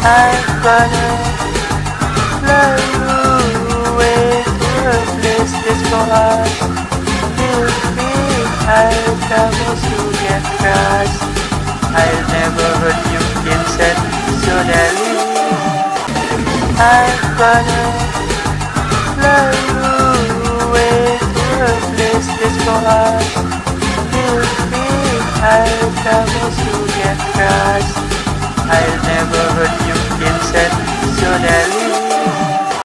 I'm gonna fly away to a place that's for us. You'll be high, promise you get crossed. I'll never hurt you, inside, so darling.